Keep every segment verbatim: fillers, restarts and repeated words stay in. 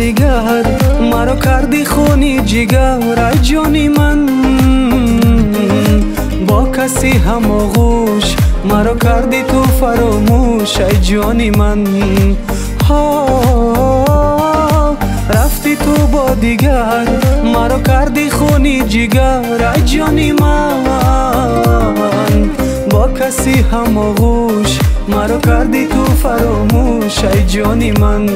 دیگر، مرا کردی خونی جگر، جانی من با کسی هم آغوش، مرا کردی تو فراموش، ای جانی من. ها رفتی تو با دیگر، مرا کردی خونی جگر، ای جانی من با کسی هم آغوش، مرا کردی تو فراموش، ای جانی من.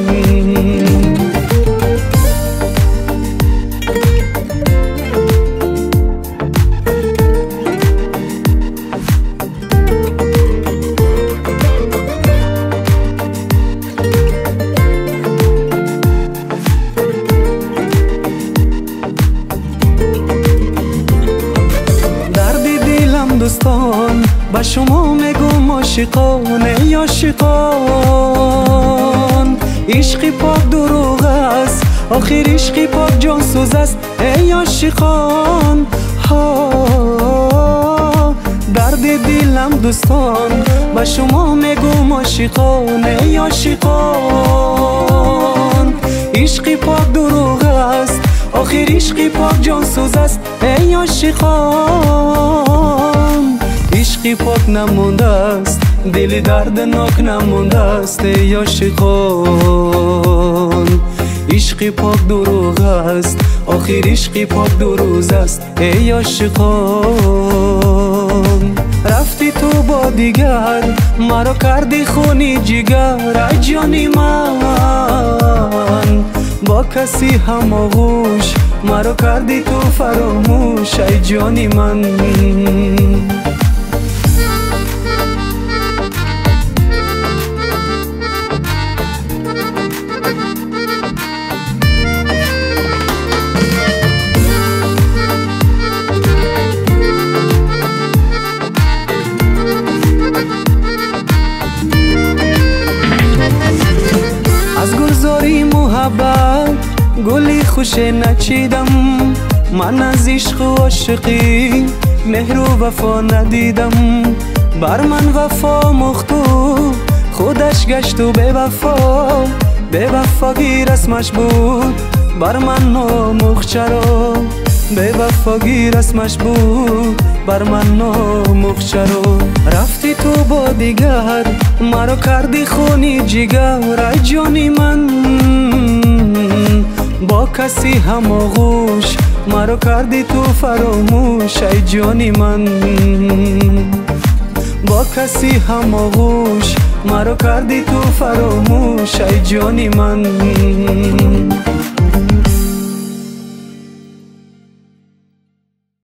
دوستان با شما میگم عاشقان، یا عاشقان عشقی پاک دروغ است، آخر عشقی پاک جانسوز است، ای عاشقان. ها درد دلم دوستان با شما میگم عاشقان، یا عاشقان عشقی پاک دروغ است، آخر عشقی پاک جانسوز است، ای عاشقان. عشقی پاک نمونده است، دلی دردناک نمونده است، ای عاشقان. عشقی پاک دروغ است، آخر عشقی پاک دو روز است، ای عاشقان. رفتی تو با دیگر، مرا کردی خونی جگر، ای جانی من با کسی هم آغوش، مرا کردی تو فراموش، ای جانی من. گلی خوش نچیدم من، از عشق و عاشقی مهر و وفا ندیدم، بر من وفا مختو خودش گشت و به وفا، به وفاگی رسمش بود بر من ناموخ، چرا به وفاگی رسمش بود بر من ناموخ، چرا. رفتی تو با دیگر، مرا کردی خونی جگر، ای جانی من با کسی هم آغوش، مرا کردی تو فراموش، ای جانی من. با کسی هم آغوش، مرا کردی تو فراموش، ای جانی من.